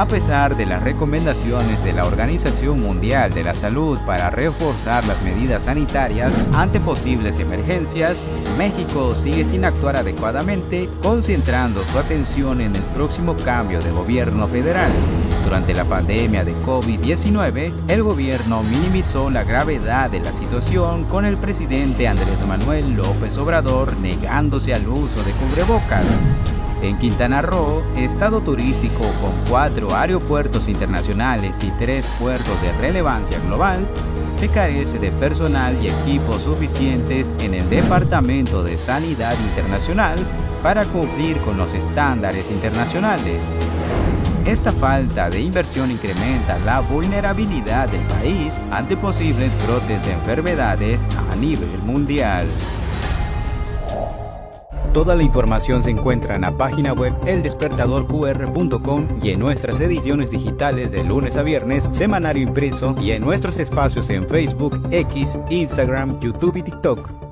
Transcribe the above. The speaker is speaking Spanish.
a pesar de las recomendaciones de la Organización Mundial de la Salud para reforzar las medidas sanitarias ante posibles emergencias, México sigue sin actuar adecuadamente, concentrando su atención en el próximo cambio de gobierno federal. Durante la pandemia de COVID-19, el gobierno minimizó la gravedad de la situación con el presidente Andrés Manuel López Obrador negándose al uso de cubrebocas. En Quintana Roo, estado turístico con 4 aeropuertos internacionales y 3 puertos de relevancia global, se carece de personal y equipos suficientes en el Departamento de Sanidad Internacional para cumplir con los estándares internacionales. Esta falta de inversión incrementa la vulnerabilidad del país ante posibles brotes de enfermedades a nivel mundial. Toda la información se encuentra en la página web eldespertadorqr.com y en nuestras ediciones digitales de lunes a viernes, semanario impreso, y en nuestros espacios en Facebook, X, Instagram, YouTube y TikTok.